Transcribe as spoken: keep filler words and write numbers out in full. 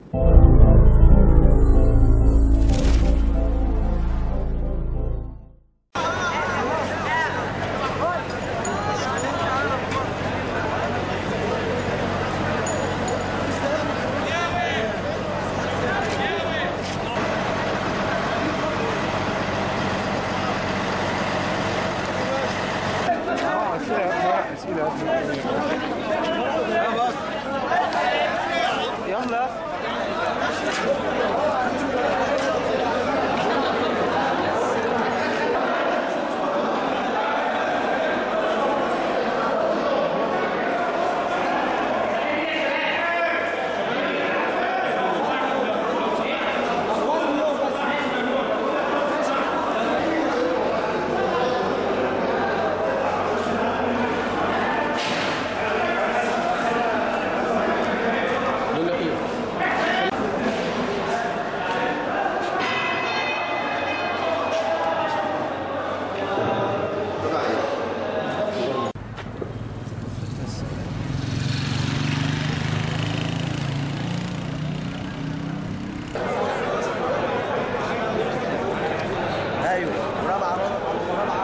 Bravo, bravo.